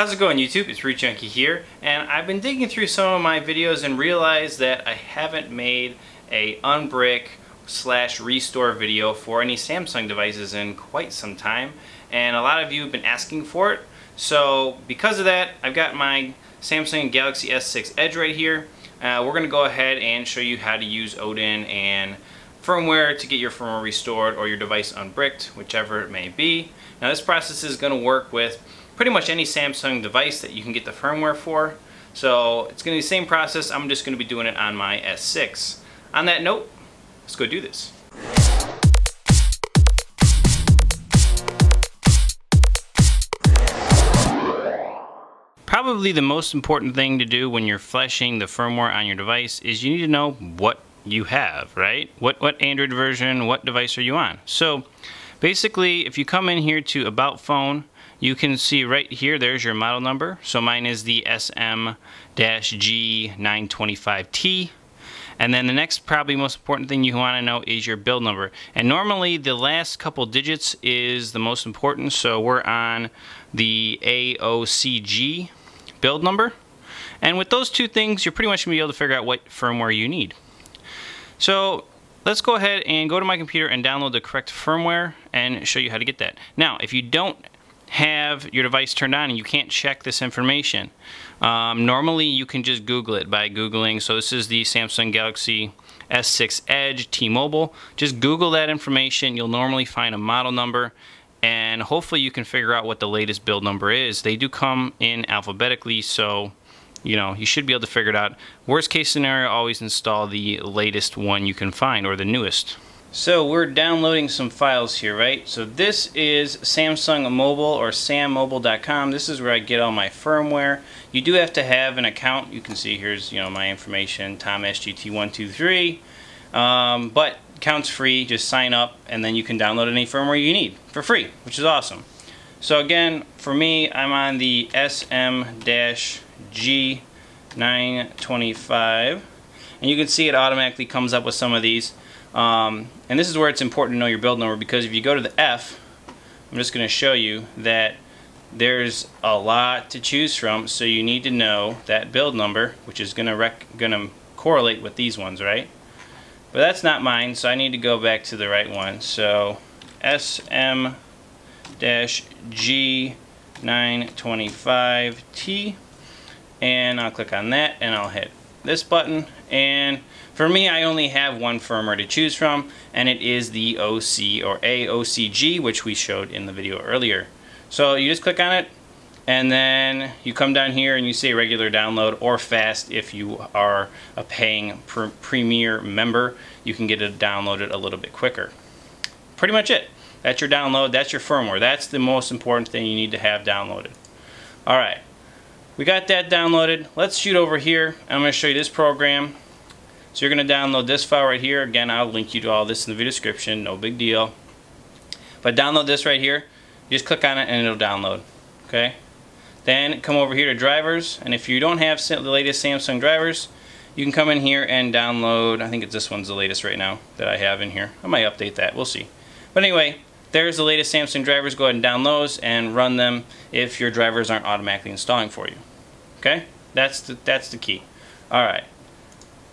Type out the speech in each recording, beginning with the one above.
How's it going, YouTube? It's RootJunky here, and I've been digging through some of my videos and realized that I haven't made a unbrick slash restore video for any Samsung devices in quite some time, and a lot of you have been asking for it. So because of that, I've got my Samsung Galaxy S6 Edge right here. We're going to go ahead and show you how to use Odin and firmware to get your firmware restored or your device unbricked, whichever it may be. Now this process is going to work with pretty much any Samsung device that you can get the firmware for. So it's going to be the same process. I'm just going to be doing it on my S6. On that note, let's go do this. Probably the most important thing to do when you're fleshing the firmware on your device is you need to know what you have, right? What Android version, what device are you on? So basically, if you come in here to About Phone, you can see right here, there's your model number. So mine is the SM-G925T. And then the next probably most important thing you want to know is your build number. And normally the last couple digits is the most important. So we're on the AOCG build number. And with those two things, you're pretty much going to be able to figure out what firmware you need. So let's go ahead and go to my computer and download the correct firmware and show you how to get that. Now, if you don't have your device turned on and you can't check this information, normally you can just Google it by Googling. So this is the Samsung Galaxy S6 Edge T-Mobile. Just Google that information. You'll normally find a model number, and hopefully you can figure out what the latest build number is. They do come in alphabetically, so you know, you should be able to figure it out. Worst case scenario, always install the latest one you can find, or the newest. So we're downloading some files here, right? So this is Samsung Mobile, or sammobile.com. This is where I get all my firmware. You do have to have an account. You can see here's, you know, my information, TomSGT123. But account's free. Just sign up, and then you can download any firmware you need for free, which is awesome. So again, for me, I'm on the SM-G925, and you can see it automatically comes up with some of these. And this is where it's important to know your build number, because if you go to the F, I'm just going to show you that there's a lot to choose from, so you need to know that build number, which is going to correlate with these ones, right? But that's not mine, so I need to go back to the right one. So SM-G925T, and I'll click on that and I'll hit this button, and for me, I only have one firmware to choose from, and it is the OC, or AOCG, which we showed in the video earlier. So you just click on it, and then you come down here and you say regular download or fast. If you are a paying Premier member, you can get it downloaded a little bit quicker. Pretty much it. That's your download, that's your firmware. That's the most important thing you need to have downloaded. All right. We got that downloaded. Let's shoot over here. I'm going to show you this program. So you're going to download this file right here. Again, I'll link you to all this in the video description. No big deal. But download this right here. You just click on it and it'll download. Okay. Then come over here to drivers. And if you don't have the latest Samsung drivers, you can come in here and download. I think it's this one's the latest right now that I have in here. I might update that. We'll see. But anyway, there's the latest Samsung drivers. Go ahead and download those and run them if your drivers aren't automatically installing for you. Okay, that's the key. All right,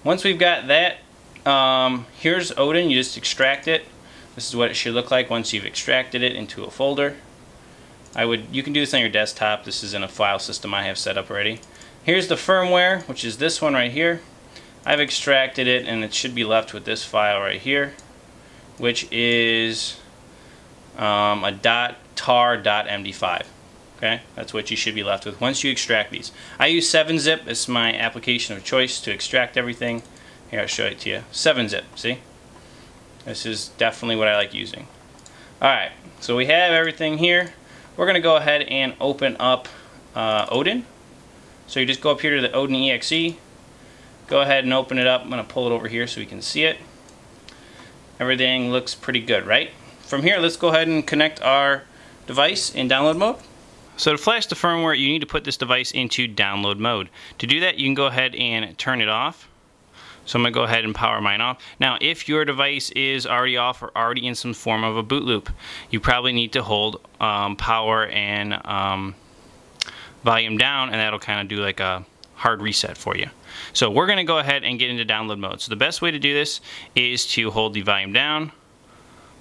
once we've got that, here's Odin. You just extract it. This is what it should look like once you've extracted it into a folder. You can do this on your desktop. This is in a file system I have set up already. Here's the firmware, which is this one right here. I've extracted it, and it should be left with this file right here, which is a .tar.md5. Okay, that's what you should be left with once you extract these. I use 7-Zip. It's my application of choice to extract everything. Here, I'll show it to you. 7-Zip, see? This is definitely what I like using. Alright, so we have everything here. We're going to go ahead and open up Odin. So you just go up here to the Odin EXE. Go ahead and open it up. I'm going to pull it over here so we can see it. Everything looks pretty good, right? From here, let's go ahead and connect our device in download mode. So to flash the firmware, you need to put this device into download mode. To do that, you can go ahead and turn it off. So I'm going to go ahead and power mine off. Now, if your device is already off or already in some form of a boot loop, you probably need to hold power and volume down, and that'll kind of do like a hard reset for you. So we're going to go ahead and get into download mode. So the best way to do this is to hold the volume down,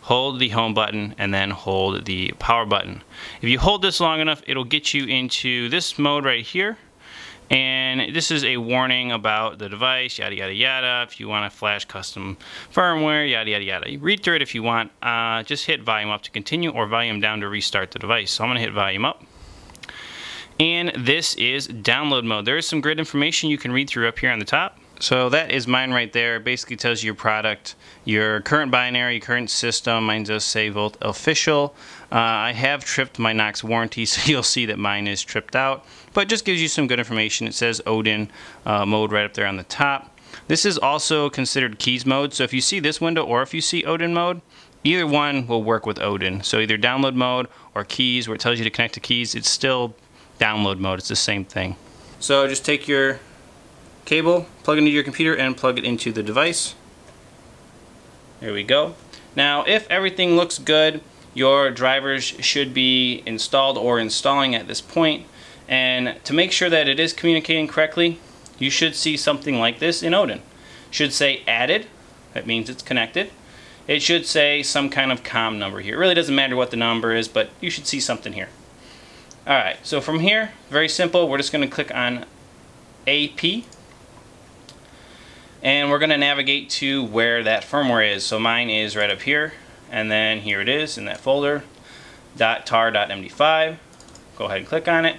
hold the home button, and then hold the power button. If you hold this long enough, it'll get you into this mode right here. And this is a warning about the device, yada, yada, yada. If you want to flash custom firmware, yada, yada, yada. You read through it if you want. Just hit volume up to continue or volume down to restart the device. So I'm going to hit volume up. And this is download mode. There is some grid information you can read through up here on the top. So that is mine right there. It basically tells you your product, your current binary, current system. Mine does say Volt Official. I have tripped my Knox warranty, so you'll see that mine is tripped out. But it just gives you some good information. It says Odin mode right up there on the top. This is also considered keys mode. So if you see this window or if you see Odin mode, either one will work with Odin. So either download mode or keys, where it tells you to connect to keys, it's still download mode. It's the same thing. So just take your cable, plug it into your computer, and plug it into the device. There we go. Now, if everything looks good, your drivers should be installed or installing at this point. And to make sure that it is communicating correctly, you should see something like this in Odin. It should say added. That means it's connected. It should say some kind of COM number here. It really doesn't matter what the number is, but you should see something here. All right, so from here, very simple, we're just going to click on AP, and we're going to navigate to where that firmware is. So mine is right up here, and then here it is in that folder, .tar.md5. Go ahead and click on it.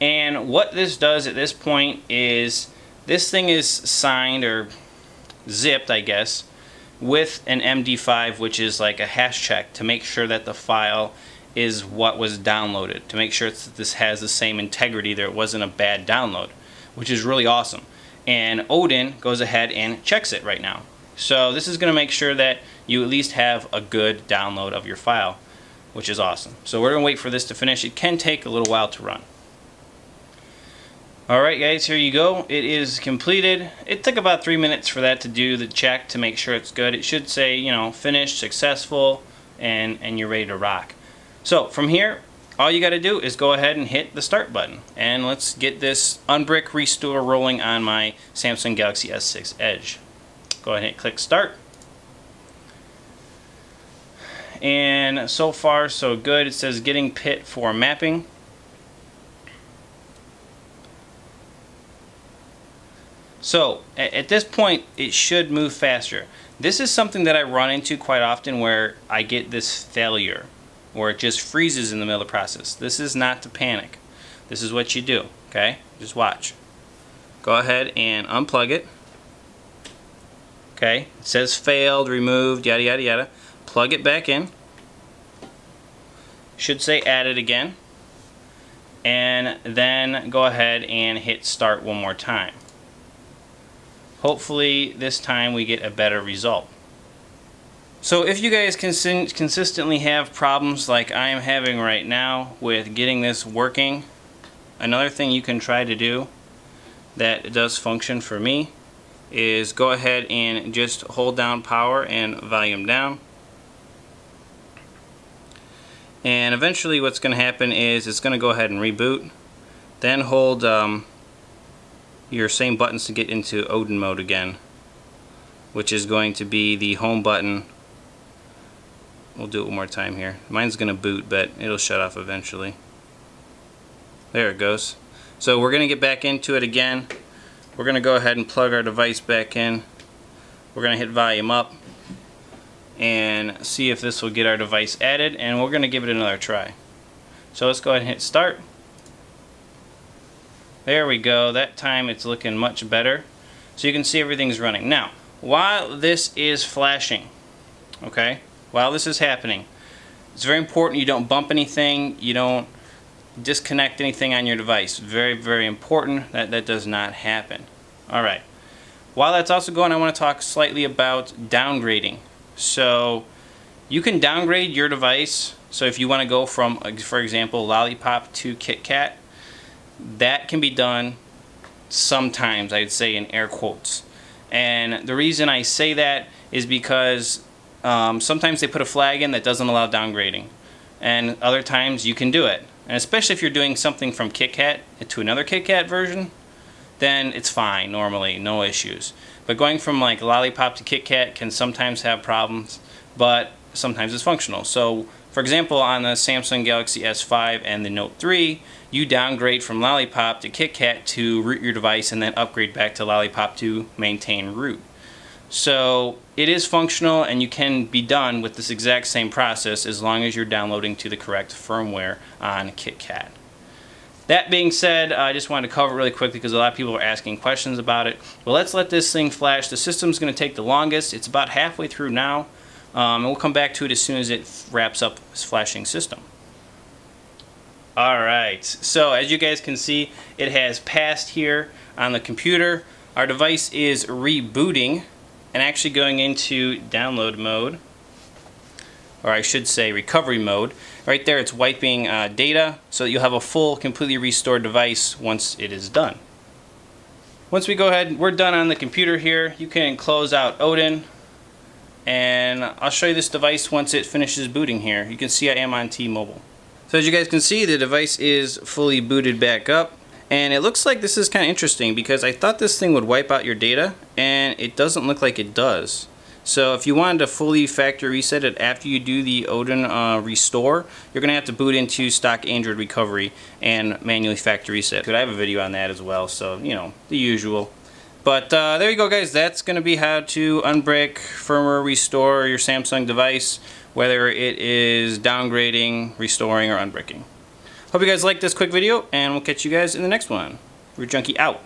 And what this does at this point is this thing is signed or zipped, I guess, with an MD5, which is like a hash check to make sure that the file is what was downloaded, to make sure that this has the same integrity, that it wasn't a bad download, which is really awesome. And Odin goes ahead and checks it right now. So this is going to make sure that you at least have a good download of your file, which is awesome. So we're going to wait for this to finish. It can take a little while to run. Alright guys, here you go. It is completed. It took about 3 minutes for that to do the check to make sure it's good. It should say, you know, finished, successful, and you're ready to rock. So from here, all you got to do is go ahead and hit the start button, and let's get this unbrick restore rolling on my Samsung Galaxy S6 Edge. Go ahead and click start. And so far so good. It says getting PIT for mapping. So at this point it should move faster. This is something that I run into quite often where I get this failure, or it just freezes in the middle of the process. This is not to panic. This is what you do, okay? Just watch. Go ahead and unplug it. Okay, it says failed, removed, yada, yada, yada. Plug it back in. Should say added again. And then go ahead and hit start one more time. Hopefully this time we get a better result. So if you guys consistently have problems like I am having right now with getting this working, another thing you can try to do that does function for me is go ahead and just hold down power and volume down. And eventually what's going to happen is it's going to go ahead and reboot. Then hold your same buttons to get into Odin mode again, which is going to be the home button. We'll do it one more time here. Mine's going to boot, but it'll shut off eventually. There it goes. So we're going to get back into it again. We're going to go ahead and plug our device back in. We're going to hit volume up and see if this will get our device added, and we're going to give it another try. So let's go ahead and hit start. There we go. That time it's looking much better. So you can see everything's running. Now, while this is flashing, okay? While this is happening, it's very important you don't bump anything, you don't disconnect anything on your device. Very, very important that that does not happen. Alright, while that's also going, I want to talk slightly about downgrading. So you can downgrade your device. So if you want to go from, for example, Lollipop to KitKat, that can be done sometimes, I'd say in air quotes. And the reason I say that is because sometimes they put a flag in that doesn't allow downgrading, and other times you can do it. And especially if you're doing something from KitKat to another KitKat version, then it's fine normally, no issues. But going from like Lollipop to KitKat can sometimes have problems, but sometimes it's functional. So for example, on the Samsung Galaxy S5 and the Note 3, you downgrade from Lollipop to KitKat to root your device and then upgrade back to Lollipop to maintain root. So it is functional and you can be done with this exact same process as long as you're downloading to the correct firmware on KitKat. That being said, I just wanted to cover it really quickly because a lot of people are asking questions about it. Well, let's let this thing flash. The system's going to take the longest. It's about halfway through now, and we'll come back to it as soon as it wraps up its flashing system. Alright, so as you guys can see, it has passed here on the computer. Our device is rebooting and actually going into download mode, or I should say recovery mode. Right there it's wiping data so that you'll have a full, completely restored device once it is done. Once we go ahead, we're done on the computer here. You can close out Odin, and I'll show you this device once it finishes booting here. You can see I am on T-Mobile. So as you guys can see, the device is fully booted back up. And it looks like this is kind of interesting because I thought this thing would wipe out your data, and it doesn't look like it does. So if you wanted to fully factory reset it after you do the Odin restore, you're going to have to boot into stock Android recovery and manually factory reset. I have a video on that as well, so you know, the usual. But there you go guys, that's going to be how to unbrick, firmware restore your Samsung device, whether it is downgrading, restoring, or unbricking. Hope you guys liked this quick video, and we'll catch you guys in the next one. RootJunky out.